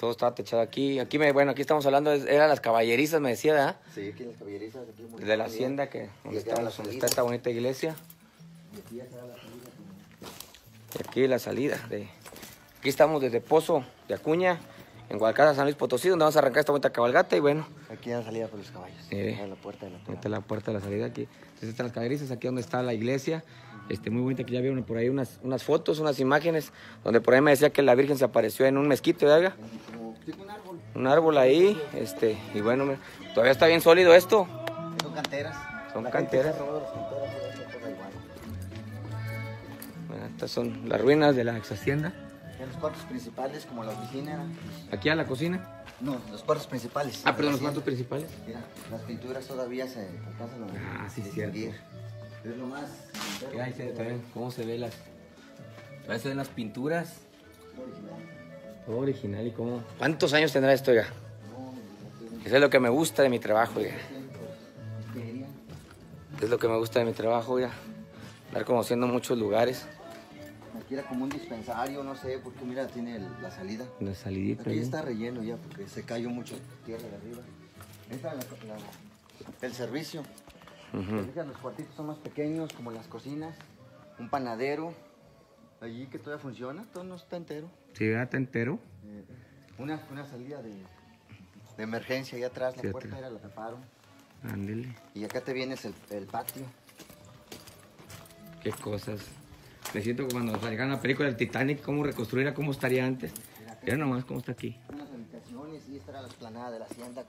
Todo estaba techado aquí. Aquí me, bueno, aquí estamos hablando, eran las caballerizas, me decía, ¿verdad? Sí, aquí las caballerizas. Aquí muy de la hacienda, que donde está, la donde está esta bonita iglesia. Y aquí la salida. De... Aquí estamos desde Pozo de Acuña, en Guadalcázar, San Luis Potosí, donde vamos a arrancar esta bonita cabalgata y bueno. Aquí la salida por los caballos. La puerta de la puerta. Esta es la puerta de la salida aquí. Entonces están las caballerizas, aquí donde está la iglesia. Muy bonita, que ya vieron por ahí unas fotos, unas imágenes, donde por ahí me decía que la Virgen se apareció en un mezquite, ¿verdad? Tipo un árbol. Un árbol ahí, y bueno, mira, todavía está bien sólido esto. Son canteras. Son canteras. Bueno, estas son las ruinas de la ex hacienda. En los cuartos principales, como la oficina. ¿Aquí a la cocina? No, los cuartos principales. Ah, perdón, los cuartos principales. Mira, las pinturas todavía se alcanzan a... Ah, sí, cierto. Es lo más... Mira, ahí se ve también cómo se ve las... Ahí se ven las pinturas. Todo original. Todo original y cómo... ¿Cuántos años tendrá esto, oiga? Eso es lo que me gusta de mi trabajo, oiga. Es lo que me gusta de mi trabajo, oiga. Estar conociendo muchos lugares. Aquí era como un dispensario, no sé, porque mira, tiene la salida. La salidita. Aquí está relleno ya, porque se cayó mucho tierra de arriba. Esta es el servicio. Los cuartitos son más pequeños, como las cocinas, un panadero, allí que todavía funciona, todo no está entero. Sí, está entero. Una salida de emergencia allá atrás, la puerta era, la taparon. Ándele. Y acá te vienes el patio. Qué cosas. Me siento como cuando salgan la película del Titanic, cómo reconstruirla, cómo estaría antes. Mira nomás cómo está aquí. Unas habitaciones y esta era la explanada de la hacienda,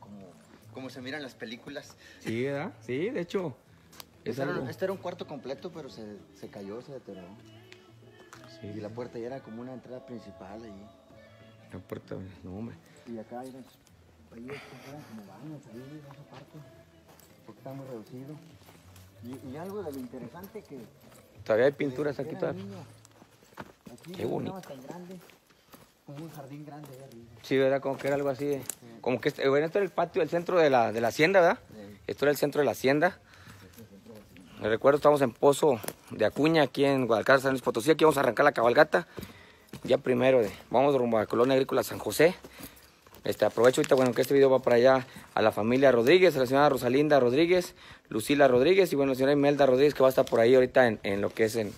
como se miran las películas. Sí, ¿verdad? Sí, de hecho. Este era un cuarto completo, pero se cayó, se deterioró. Sí. Y la puerta ya era como una entrada principal ahí. La puerta, no, hombre. Y acá eran como baños ahí, en esa parte, porque está muy reducido. Y algo de lo interesante que... Todavía hay pinturas aquí todavía. Qué bonito. Como un jardín grande ahí arriba. Sí, ¿verdad? Como que era algo así de... Como que bueno, esto era el patio, el centro de la hacienda, ¿verdad? Sí. Esto era el centro de la hacienda. Me recuerdo, estamos en Pozo de Acuña, aquí en Guadalcázar, San Luis Potosí. Aquí vamos a arrancar la cabalgata. Ya primero, vamos rumbo a la Colonia Agrícola San José. Aprovecho ahorita, bueno, que este video va para allá a la familia Rodríguez, a la señora Rosalinda Rodríguez, Lucila Rodríguez y bueno, la señora Imelda Rodríguez, que va a estar por ahí ahorita en lo que es en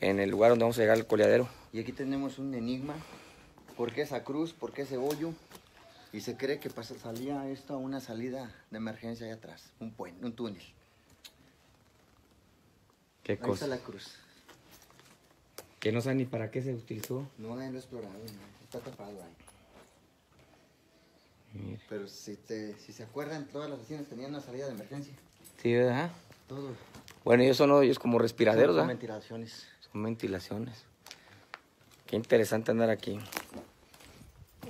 el lugar donde vamos a llegar al coleadero. Y aquí tenemos un enigma. ¿Por qué esa cruz? ¿Por qué ese hoyo? Y se cree que salía esto a una salida de emergencia allá atrás, un puente, un túnel. ¿Qué cosa? Ahí está la cruz. Que no saben ni para qué se utilizó. No, nadie lo explorado, no. Está tapado ahí. Mire. Pero si se acuerdan, todas las oficinas tenían una salida de emergencia. Sí, ¿verdad? Todo. Bueno, ellos son hoyos como respiraderos, ¿verdad? Son ventilaciones. Son ventilaciones. Qué interesante andar aquí,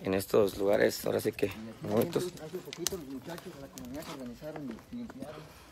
en estos lugares, ahora sí que... Hace poquito los muchachos de la comunidad se organizaron y limpiaron.